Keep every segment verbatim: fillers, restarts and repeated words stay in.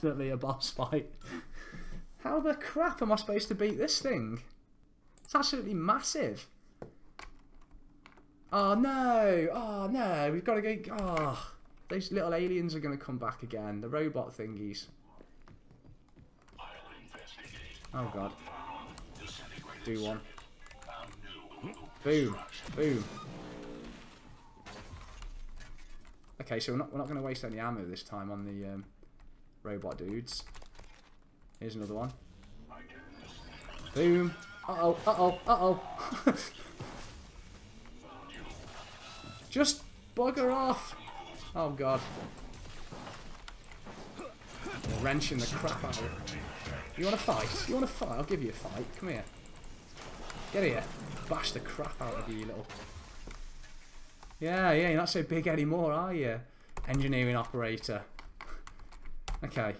definitely a boss fight. How the crap am I supposed to beat this thing? It's absolutely massive. Oh no, oh no, we've got to go, oh, those little aliens are going to come back again, the robot thingies. Oh god. Do one. Boom, boom. Okay, so we're not, we're not going to waste any ammo this time on the um, robot dudes. Here's another one. Boom. Uh-oh, uh-oh, uh-oh. Just bugger off! Oh god. They're wrenching the crap out of it. You wanna fight? You wanna fight? I'll give you a fight. Come here. Get here. Bash the crap out of you, you little... Yeah, yeah, you're not so big anymore, are you? Engineering operator. Okay.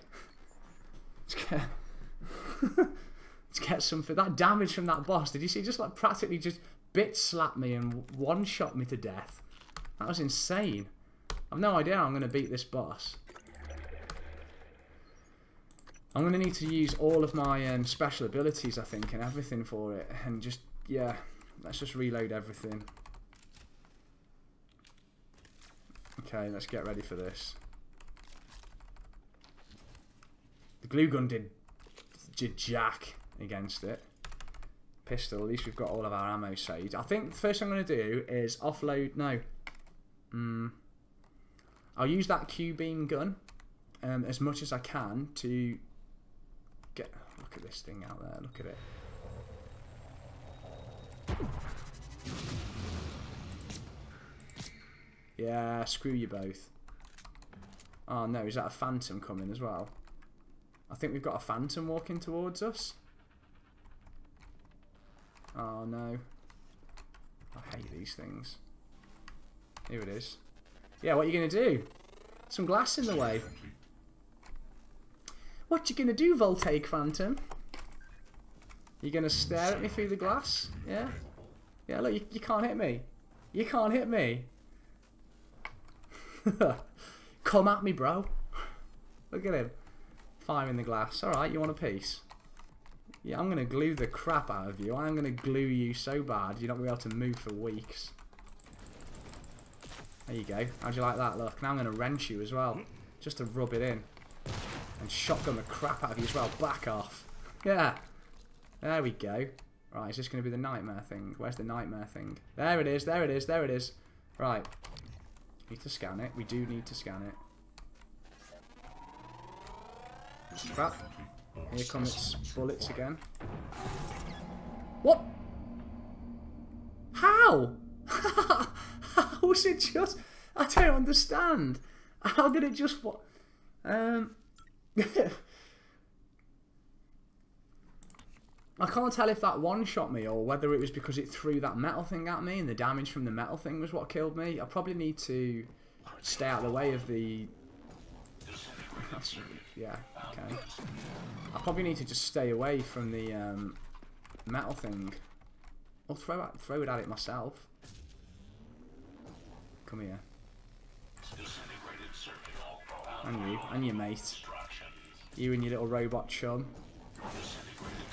Let's get... Let's get something. That damage from that boss, did you see? Just like practically just bit slapped me and one-shot me to death. That was insane. I've no idea how I'm going to beat this boss. I'm going to need to use all of my um, special abilities, I think, and everything for it. And just, yeah, let's just reload everything. Okay, let's get ready for this. The glue gun did, did jack against it. Pistol, at least we've got all of our ammo saved. I think the first thing I'm going to do is offload, no. Mm. I'll use that Q-beam gun um, as much as I can to get, look at this thing out there, look at it. Yeah, screw you both. Oh no, is that a phantom coming as well? I think we've got a phantom walking towards us. Oh no. I hate these things. Here it is. Yeah, what are you going to do? Some glass in the way. What you going to do, Voltaic Phantom? You going to stare at me through the glass? Yeah? Yeah, look, you, you can't hit me. You can't hit me. Come at me, bro. Look at him. Firing the glass. Alright, you want a piece? Yeah, I'm going to glue the crap out of you. I'm going to glue you so bad you're not going to be able to move for weeks. There you go. How'd you like that? Look, now I'm going to wrench you as well. Just to rub it in. And shotgun the crap out of you as well. Back off. Yeah. There we go. Right, is this going to be the nightmare thing? Where's the nightmare thing? There it is, there it is, there it is. Right. Need to scan it. We do need to scan it. Crap. Here come its bullets again. What? How? How was it just... I don't understand. How did it just... What? Um... I can't tell if that one-shot me or whether it was because it threw that metal thing at me and the damage from the metal thing was what killed me. I probably need to stay out of the way of the... That's... Yeah, okay. I probably need to just stay away from the um, metal thing. Or throw, at, throw it at it myself. Come here. And you, and your mate. You and your little robot chum.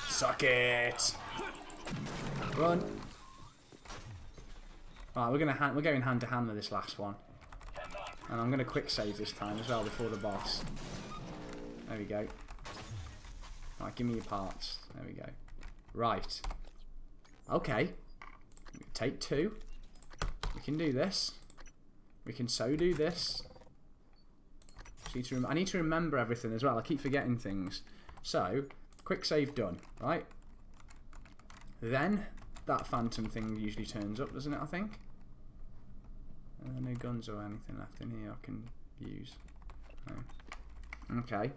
Suck it! Run! Right, we're, gonna hand, we're going hand to hand with this last one. And I'm going to quick save this time as well before the boss. There we go. Alright, give me your parts. There we go. Right. Okay. Take two. We can do this. We can so do this. Just need to I need to remember everything as well. I keep forgetting things. So, quick save done. Right? Then, that phantom thing usually turns up, doesn't it, I think? Uh, no guns or anything left in here I can use. No. Okay.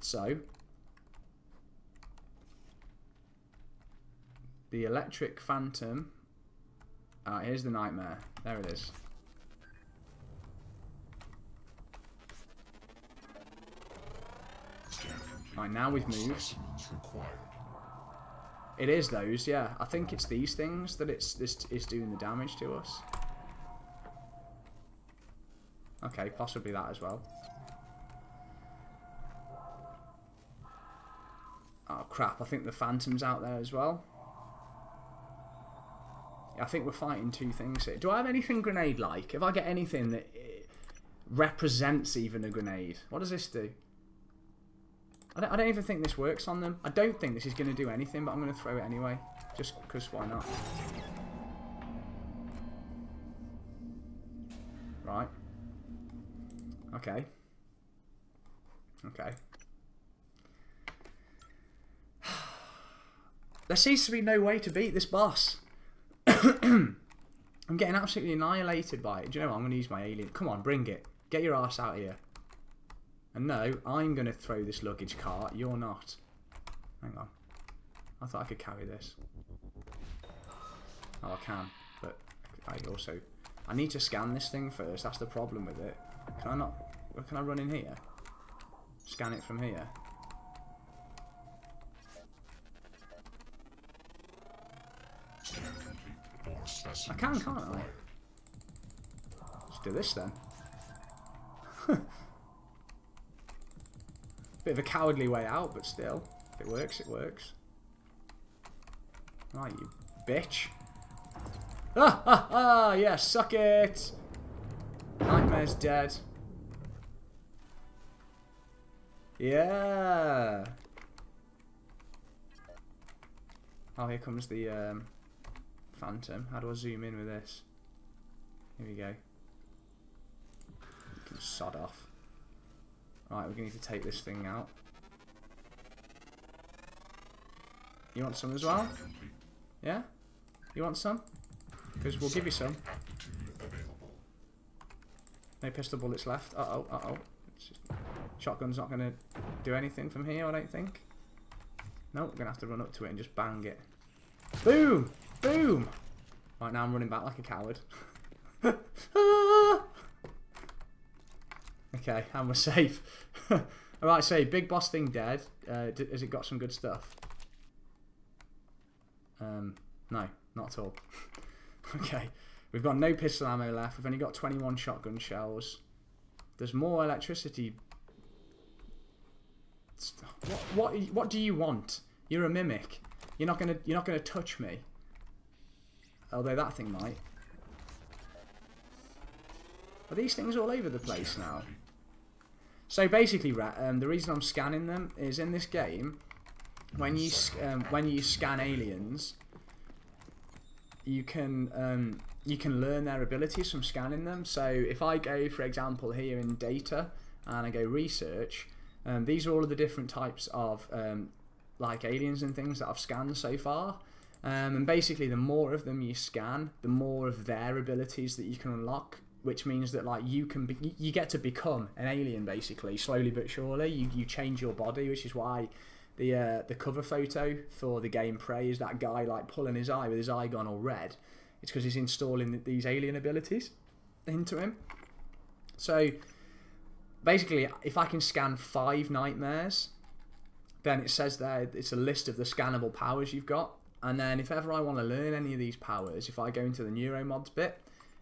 So, the electric phantom. Ah, here's the nightmare. There it is. Right, now we've moved. It is those, yeah. I think it's these things that it's this is doing the damage to us. Okay, possibly that as well. crap, I think the Phantom's out there as well. I think we're fighting two things here. Do I have anything grenade-like? If I get anything that represents even a grenade, what does this do? I don't, I don't even think this works on them. I don't think this is going to do anything, but I'm going to throw it anyway. Just because, why not? Right. Okay. Okay. There seems to be no way to beat this boss. I'm getting absolutely annihilated by it. Do you know what? I'm going to use my alien. Come on, bring it. Get your ass out here. And no, I'm going to throw this luggage cart. You're not. Hang on. I thought I could carry this. Oh, I can. But I also... I need to scan this thing first. That's the problem with it. Can I not... Can I run in here? Scan it from here. I can, can't I? Let's do this then. Bit of a cowardly way out, but still. If it works, it works. Right, you bitch. Ah, ah, ah, yeah, suck it! Nightmare's dead. Yeah! Oh, here comes the... Um, Phantom. How do I zoom in with this? Here we go. You can sod off. Right, we're going to need to take this thing out. You want some as well? Yeah? You want some? Because we'll give you some. No pistol bullets left. Uh-oh, uh-oh. Shotgun's not going to do anything from here, I don't think. No, we're going to have to run up to it and just bang it. Boom! Boom! Right now I'm running back like a coward. Ah! Okay, and we're safe. Alright, so big boss thing dead. Uh, has it got some good stuff? Um, no, not at all. Okay, we've got no pistol ammo left. We've only got twenty-one shotgun shells. There's more electricity. What, what, what do you want? You're a mimic. You're not gonna, you're not gonna touch me. Although that thing might. Are these things all over the place now? So basically, um, the reason I'm scanning them is in this game, when you um, when you scan aliens, you can um, you can learn their abilities from scanning them. So if I go, for example, here in data and I go research, um, these are all of the different types of um, like aliens and things that I've scanned so far. Um, and basically, the more of them you scan, the more of their abilities that you can unlock, which means that like you can, be, you get to become an alien basically, slowly but surely. You you change your body, which is why the uh, the cover photo for the game Prey is that guy like pulling his eye with his eye gone all red. It's because he's installing these alien abilities into him. So basically, if I can scan five nightmares, then it says there it's a list of the scannable powers you've got. And then if ever I want to learn any of these powers, if I go into the Neuromods bit,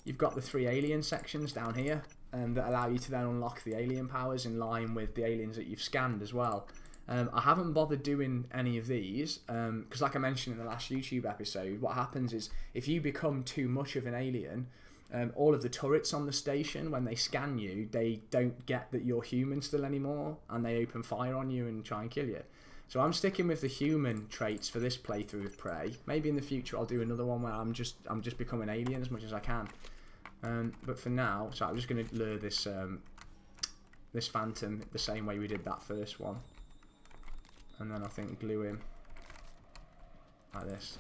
you've got the three alien sections down here um, that allow you to then unlock the alien powers in line with the aliens that you've scanned as well. Um, I haven't bothered doing any of these because um, like I mentioned in the last YouTube episode, what happens is if you become too much of an alien, um, all of the turrets on the station, when they scan you, they don't get that you're human still anymore and they open fire on you and try and kill you. So I'm sticking with the human traits for this playthrough of Prey. Maybe in the future I'll do another one where I'm just I'm just becoming alien as much as I can. Um, but for now, so I'm just going to lure this um, this Phantom the same way we did that first one, and then I think glue him like this.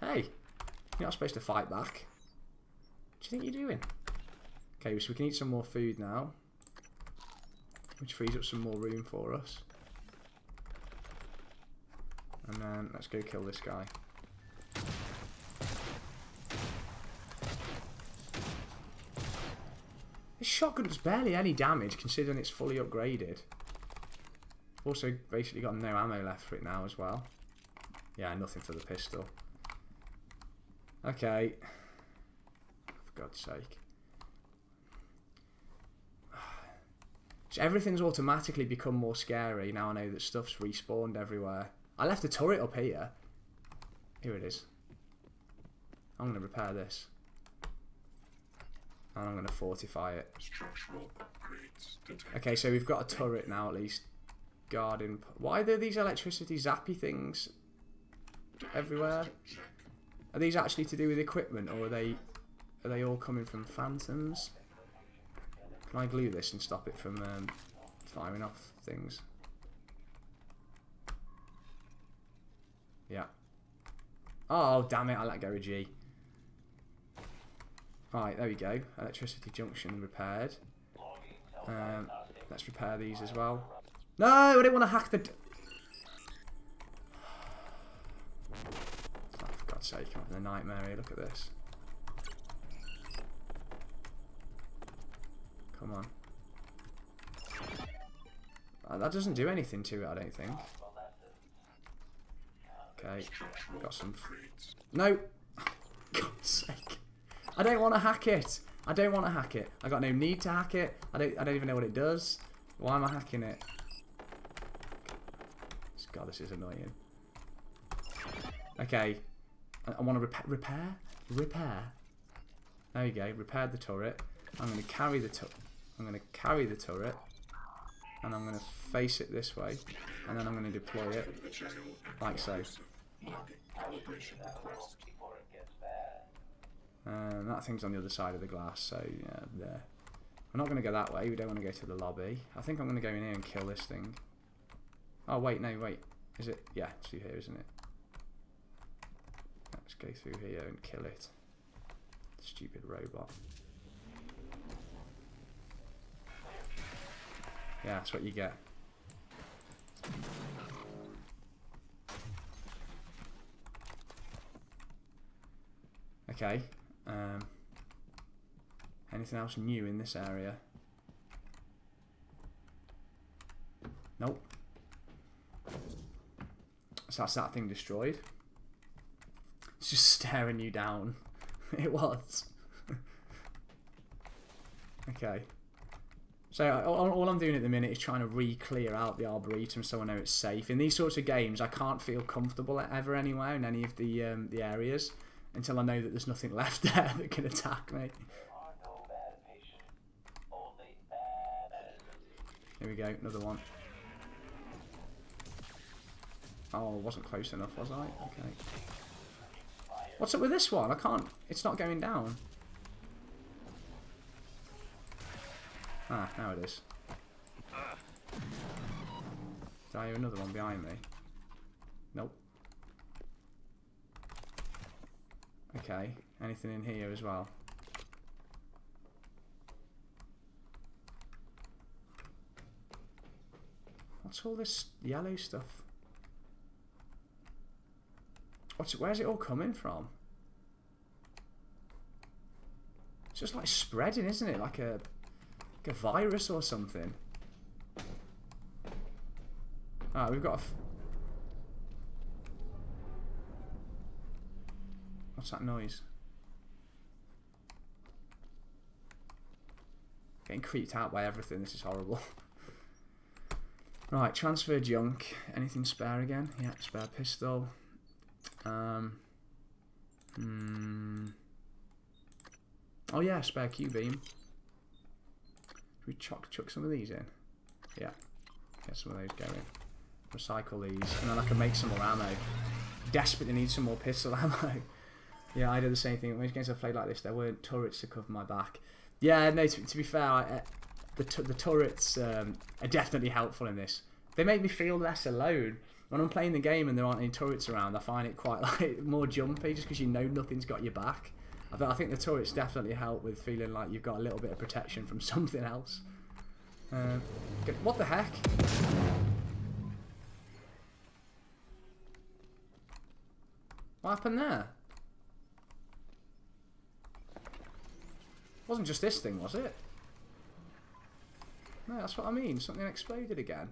Hey, you're not supposed to fight back. What do you think you're doing? Okay, so we can eat some more food now, which frees up some more room for us. And then let's go kill this guy. This shotgun does barely any damage considering it's fully upgraded. Also basically got no ammo left for it now as well. Yeah, nothing for the pistol. Okay. For God's sake. everything's automatically become more scary now I know that stuff's respawned everywhere. I left a turret up here. Here it is. I'm going to repair this. And I'm going to fortify it. Structural upgrades detected. Okay, so we've got a turret now at least. Garden. Why are these electricity zappy things everywhere? Are these actually to do with equipment, or are they are they all coming from phantoms? Can I glue this and stop it from um, firing off things? Yeah. Oh damn it! I let go of G. Right, there we go. Electricity junction repaired. Um, let's repair these as well. No, I didn't want to hack the. D oh, for God's sake, I'm having a nightmare here. Look at this. Come on. Oh, that doesn't do anything to it, I don't think. Okay, got some. No! Oh, for God's sake. I don't want to hack it. I don't want to hack it. I got no need to hack it. I don't. I don't even know what it does. Why am I hacking it? God, this is annoying. Okay, I, I want to repa repair, repair. There you go. Repaired the turret. I'm going to carry the tu I'm going to carry the turret, and I'm going to face it this way, and then I'm going to deploy it like so. Um, that thing's on the other side of the glass, so yeah, there. We're not going to go that way. We don't want to go to the lobby. I think I'm going to go in here and kill this thing. Oh wait, no, wait. Is it? Yeah, it's through here, isn't it? Let's go through here and kill it. Stupid robot. Yeah, that's what you get. Okay. Um, anything else new in this area? Nope. So that's that thing destroyed. It's just staring you down. It was. Okay. So all, all I'm doing at the minute is trying to re-clear out the Arboretum so I know it's safe. In these sorts of games, I can't feel comfortable ever anywhere in any of the um, the areas until I know that there's nothing left there that can attack me. Here we go, another one. Oh, I wasn't close enough, was I? Okay. What's up with this one? I can't... It's not going down. Ah, now it is. Did I hear another one behind me? Nope. Okay. Anything in here as well? What's all this yellow stuff? What's, where's it all coming from? It's just like spreading, isn't it? Like a, like a virus or something. Ah, we've got a... F What's that noise? Getting creeped out by everything. This is horrible. Right, transfer junk. Anything spare again? Yeah, spare pistol. Um. Hmm. Oh yeah, spare Q-beam. Should we chuck chuck some of these in? Yeah. Get some of those going. Recycle these, and then I can make some more ammo. Desperately need some more pistol ammo. Yeah, I did the same thing. When games I played like this, there weren't turrets to cover my back. Yeah, no. To, to be fair, I, uh, the t the turrets um, are definitely helpful in this. They make me feel less alone. When I'm playing the game and there aren't any turrets around, I find it quite like more jumpy just because you know nothing's got your back. I, I think the turrets definitely help with feeling like you've got a little bit of protection from something else. Uh, what the heck? What happened there? It wasn't just this thing, was it? No, that's what I mean. Something exploded again.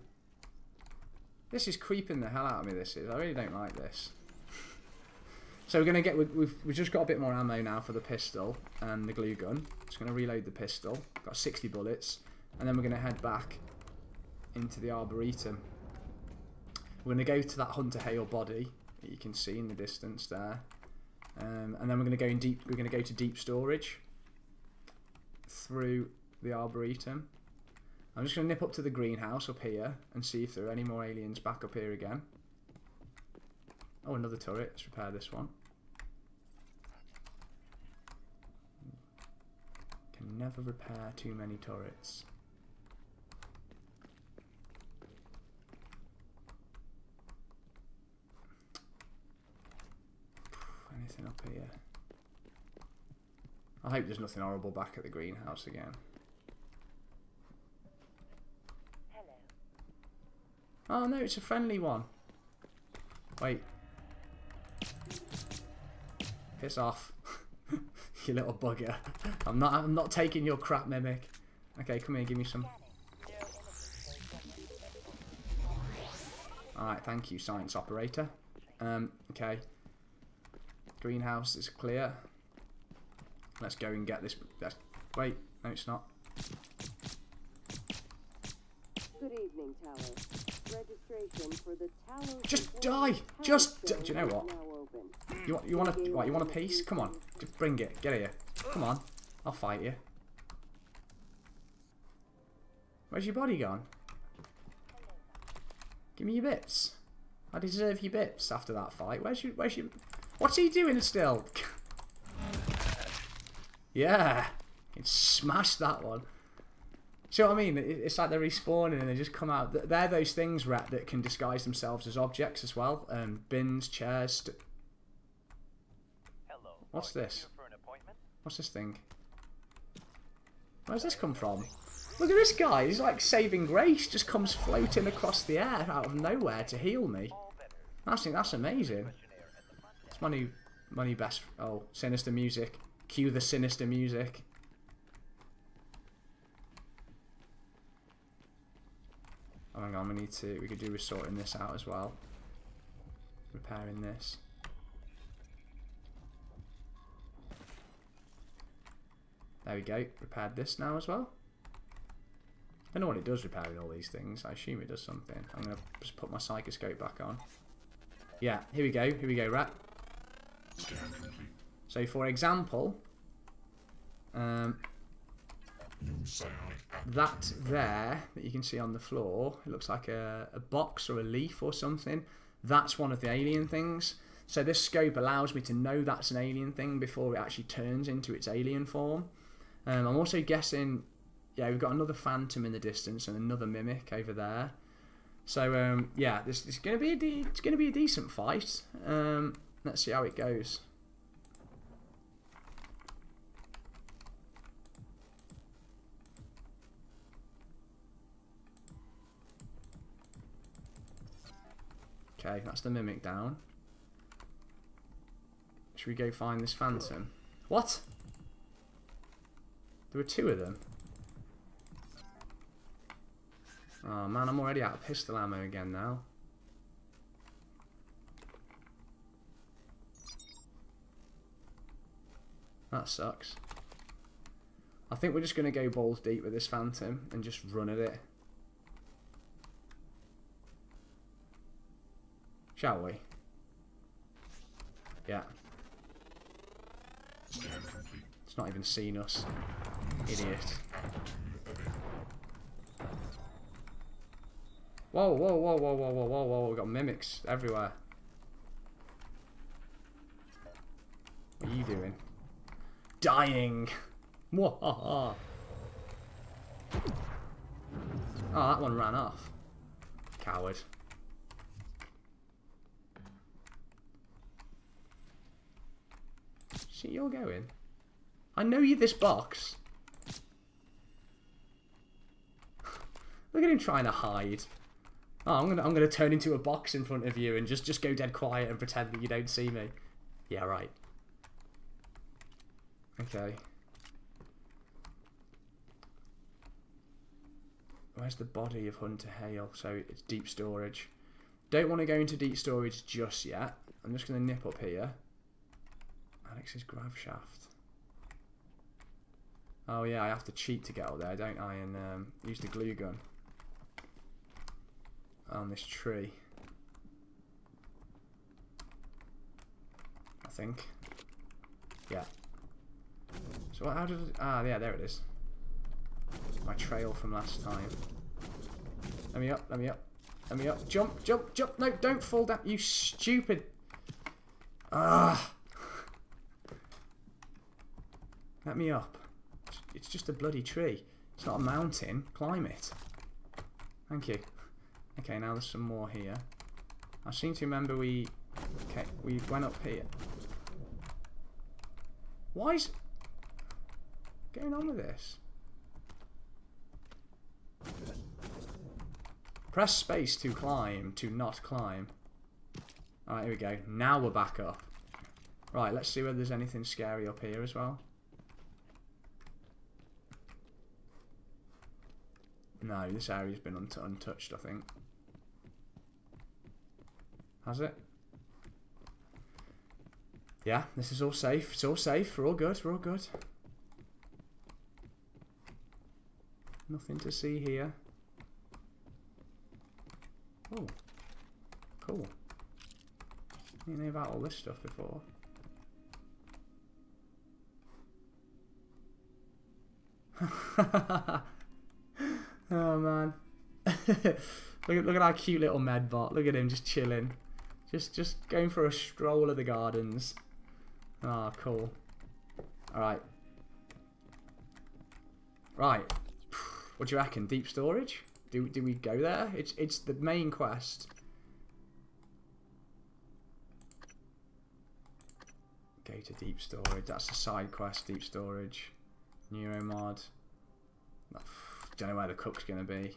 This is creeping the hell out of me, this is. I really don't like this. So we're going to get... We've, we've, we've just got a bit more ammo now for the pistol and the glue gun. Just going to reload the pistol. Got sixty bullets. And then we're going to head back into the Arboretum. We're going to go to that Hunter Hale body that you can see in the distance there, um, and then we're going to go in deep. We're going to go to deep storage through the Arboretum. I'm just going to nip up to the greenhouse up here and see if there are any more aliens back up here again. Oh, another turret. Let's repair this one. Can never repair too many turrets. Anything up here? I hope there's nothing horrible back at the greenhouse again. Hello. Oh no, it's a friendly one. Wait. Piss off. You little bugger. I'm not I'm not taking your crap, Mimic. Okay, come here, give me some. Alright, thank you, science operator. Um, okay. Greenhouse is clear. Let's go and get this. Let's, wait, no, it's not. Good evening, Talos. Registration for the Talos. Just die! Just di do you know what? You want you want a what, you want a piece? Come on. Just bring it. Get here. Come on. I'll fight you. Where's your body gone? Give me your bits. I deserve your bits after that fight. Where's your where's your What's he doing still? Yeah, you can smash that one. See what I mean? It's like they're respawning and they just come out. They're those things, Rat, that can disguise themselves as objects as well. Um, bins, chairs. St Hello. What's this? What's this thing? Where's this come from? Look at this guy. He's like saving grace. Just comes floating across the air out of nowhere to heal me. I think that's amazing. My new, my new best. Oh, sinister music. Cue the sinister music. Oh, hang on, we need to. We could do resorting this out as well. Repairing this. There we go. Repaired this now as well. I don't know what it does repairing all these things. I assume it does something. I'm gonna just put my psychoscope back on. Yeah, here we go. Here we go, Rat. So, for example, um, that there that you can see on the floor, it looks like a, a box or a leaf or something. That's one of the alien things. So this scope allows me to know that's an alien thing before it actually turns into its alien form. Um, I'm also guessing, yeah, we've got another phantom in the distance and another mimic over there. So um, yeah, this is going to be a de it's going to be a decent fight. Um, Let's see how it goes. Okay, that's the mimic down. Should we go find this phantom? What? There were two of them. Oh man, I'm already out of pistol ammo again now. That sucks. I think we're just going to go balls deep with this phantom and just run at it. Shall we? Yeah. It's not even seen us. Idiot. Whoa, whoa, whoa, whoa, whoa, whoa, whoa, whoa. We've got mimics everywhere. What are you doing? Dying. Oh, that one ran off. Coward. See, you're going. I know you this box. Look at him trying to hide. Oh, I'm gonna I'm gonna turn into a box in front of you and just just go dead quiet and pretend that you don't see me. Yeah, right. Okay. Where's the body of Hunter Hale? So it's deep storage. Don't want to go into deep storage just yet. I'm just going to nip up here. Alex's grav shaft. Oh yeah, I have to cheat to get out there, don't I? And um, use the glue gun. on this tree, I think. Yeah. So what, how did it, ah yeah, there it is. My trail from last time. Let me up, let me up, let me up. Jump, jump, jump. No, don't fall down, you stupid. Ah. Let me up. It's just a bloody tree. It's not a mountain. Climb it. Thank you. Okay, now there's some more here. I seem to remember we... Okay, we went up here. Why is... What's going on with this? Press space to climb, to not climb. Alright, here we go. Now we're back up. Right, let's see whether there's anything scary up here as well. No, this area's been un untouched, I think. Has it? Yeah, this is all safe. It's all safe. We're all good. We're all good. Nothing to see here. Oh, cool. I didn't know about all this stuff before. Oh man. look at look at our cute little medbot. Look at him just chilling. Just just going for a stroll of the gardens. Ah, oh, cool. Alright. Right. What do you reckon? Deep storage? Do do we go there? It's it's the main quest. Go to deep storage. That's the side quest, deep storage. Neuromod. Oh, don't know where the cook's gonna be.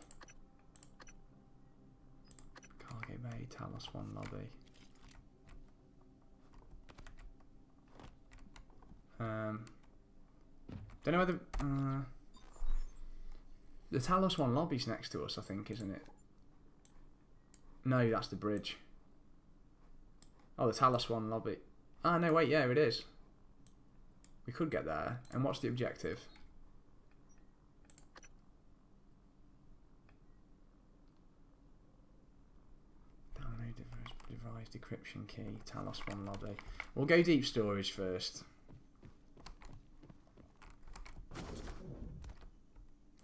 Cargo bay, Talos One lobby. Um, don't know where the uh, the Talos One lobby's next to us, I think, isn't it? No, that's the bridge. Oh, the Talos One lobby. Ah, no, wait, yeah, it is. We could get there. And what's the objective? Decryption key, Talos One lobby. We'll go deep storage first.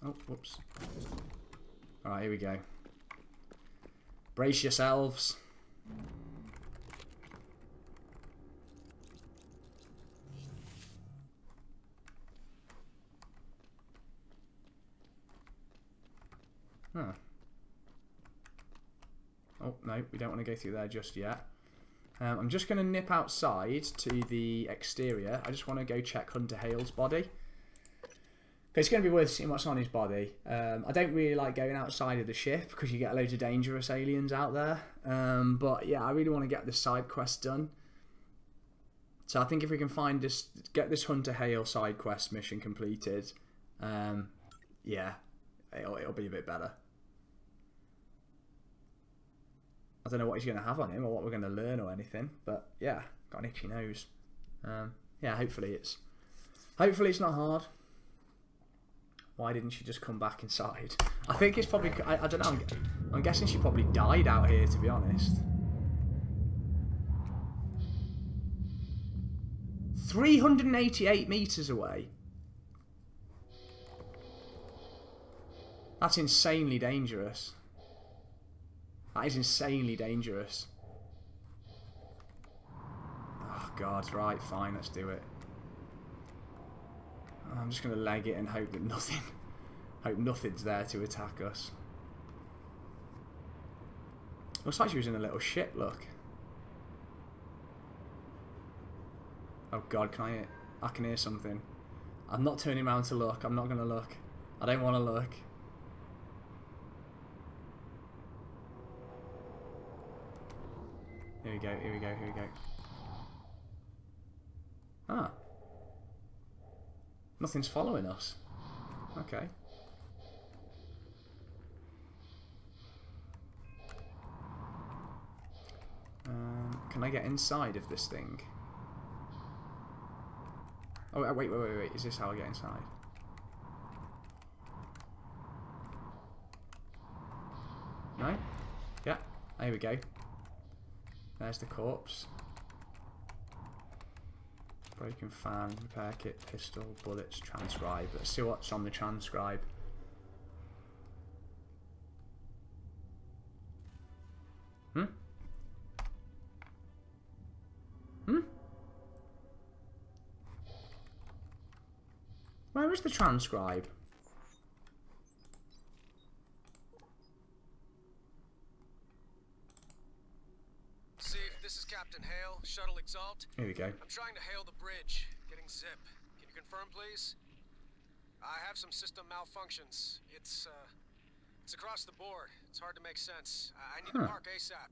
Oh, whoops. Alright, here we go. Brace yourselves. Huh. Oh, no, we don't want to go through there just yet. Um, I'm just going to nip outside to the exterior. I just want to go check Hunter Hale's body. It's going to be worth seeing what's on his body. Um, I don't really like going outside of the ship because you get loads of dangerous aliens out there. Um, but yeah, I really want to get this side quest done. So I think if we can find this, get this Hunter Hale side quest mission completed, um, yeah, it'll, it'll be a bit better. I don't know what he's going to have on him or what we're going to learn or anything, but yeah, got an itchy nose. Um, yeah, hopefully it's hopefully it's not hard. Why didn't she just come back inside? I think it's probably, I, I don't know, I'm, I'm guessing she probably died out here, to be honest. three hundred eighty-eight meters away. That's insanely dangerous. That is insanely dangerous. Oh god, right, fine, let's do it. I'm just going to leg it and hope that nothing, hope nothing's there to attack us. Looks like she was in a little ship, look. Oh god, can I, I can hear something. I'm not turning around to look, I'm not going to look. I don't want to look. Here we go, here we go, here we go. Ah. Nothing's following us. Okay. Um, can I get inside of this thing? Oh, wait, wait, wait, wait. Is this how I get inside? No? There we go. There's the corpse. Broken fan, repair kit, pistol, bullets, transcribe. Let's see what's on the transcribe. Hmm? Hmm? Where is the transcribe? Captain Hale, Shuttle Exalt. Here we go. I'm trying to hail the bridge. Getting zip. Can you confirm, please? I have some system malfunctions. It's, uh, it's across the board. It's hard to make sense. I, I need huh. to park ASAP.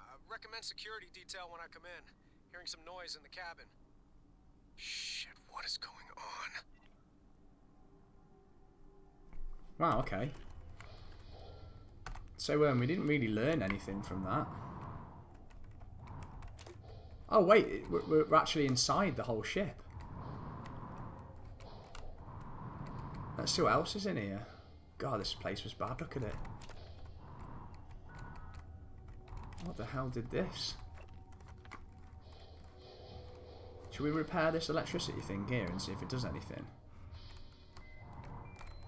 I recommend security detail when I come in. Hearing some noise in the cabin. Shit, what is going on? Wow, okay. So, um, we didn't really learn anything from that. Oh wait, we're actually inside the whole ship. Let's see what else is in here. God, this place was bad. Look at it. What the hell did this? Should we repair this electricity thing here and see if it does anything?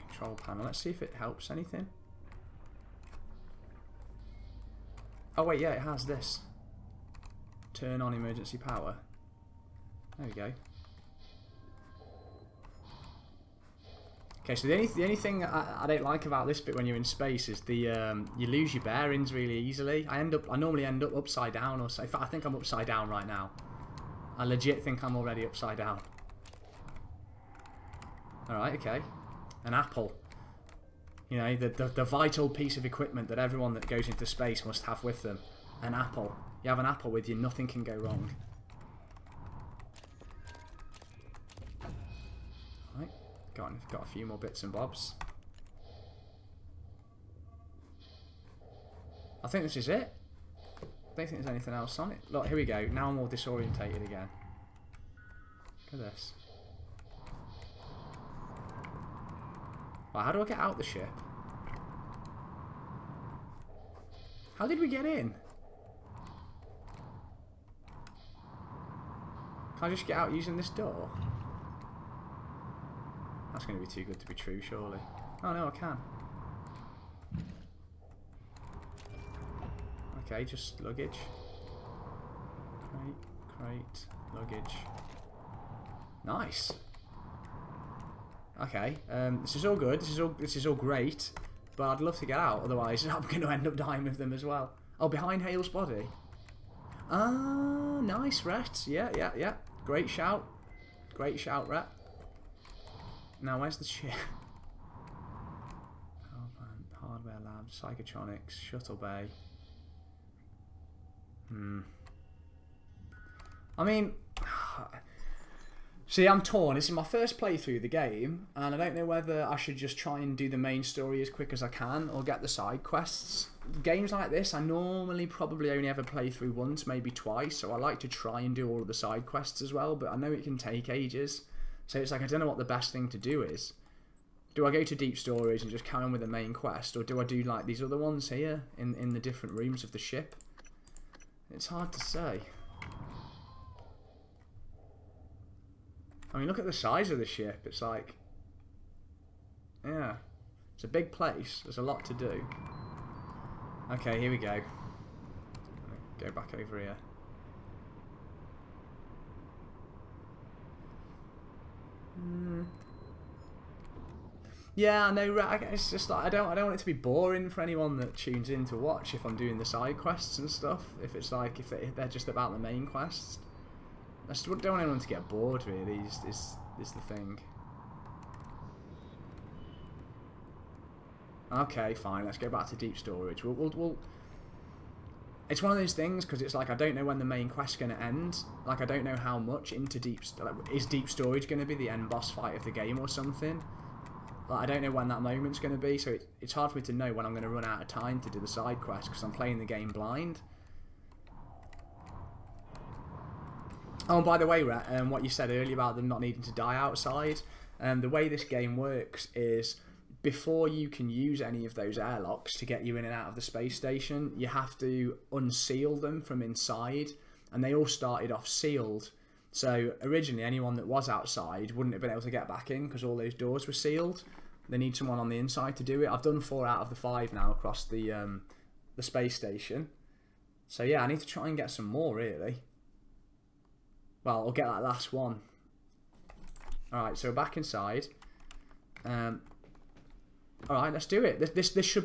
Control panel. Let's see if it helps anything. Oh wait, yeah, it has this. Turn on emergency power. There we go. Okay, so the only the only thing I, I don't like about this bit when you're in space is the um, you lose your bearings really easily. I end up I normally end up upside down or so. In fact, I think I'm upside down right now. I legit think I'm already upside down. All right, okay. An apple. You know, the, the the vital piece of equipment that everyone that goes into space must have with them. An apple. You have an apple with you, nothing can go wrong. Right, got, got a few more bits and bobs. I think this is it. I don't think there's anything else on it. Look, here we go. Now I'm all disorientated again. Look at this. Well, how do I get out the ship? How did we get in? Can I just get out using this door? That's going to be too good to be true, surely. Oh no, I can. Okay, just luggage. Crate, crate, luggage. Nice. Okay, um, this is all good. This is all this is all great, but I'd love to get out. Otherwise, I'm going to end up dying with them as well. Oh, behind Hale's body. Ah, nice, Rhett. Yeah, yeah, yeah. Great shout. Great shout, Rhett. Now, where's the ship? Oh, man. Hardware lab, psychotronics, shuttle bay. Hmm. I mean, see, I'm torn. This is my first playthrough of the game, and I don't know whether I should just try and do the main story as quick as I can or get the side quests. Games like this, I normally probably only ever play through once, maybe twice, so I like to try and do all of the side quests as well, but I know it can take ages. So it's like, I don't know what the best thing to do is. Do I go to deep stories and just carry on with the main quest, or do I do like these other ones here in, in the different rooms of the ship? It's hard to say. I mean, look at the size of the ship. It's like, yeah, it's a big place. There's a lot to do. Okay, here we go. Go back over here. Mm. Yeah, I know. It's just like I don't. I don't want it to be boring for anyone that tunes in to watch if I'm doing the side quests and stuff. If it's like if they're just about the main quests, I just don't want anyone to get bored. Really, is is is the thing. Okay, fine. Let's go back to deep storage. We'll, we'll, we'll... It's one of those things because it's like I don't know when the main quest's going to end. Like I don't know how much into deep like, is deep storage going to be the end boss fight of the game or something. Like I don't know when that moment's going to be, so it, it's hard for me to know when I'm going to run out of time to do the side quest because I'm playing the game blind. Oh, and by the way, Rhett, um, what you said earlier about them not needing to die outside, um, the way this game works is. before you can use any of those airlocks to get you in and out of the space station, you have to unseal them from inside, and they all started off sealed. So originally anyone that was outside wouldn't have been able to get back in because all those doors were sealed. They need someone on the inside to do it. I've done four out of the five now across the um, the space station. So yeah, I need to try and get some more really. Well, I'll get that last one. Alright, so back inside. Um, Alright, let's do it. This, this, this should be...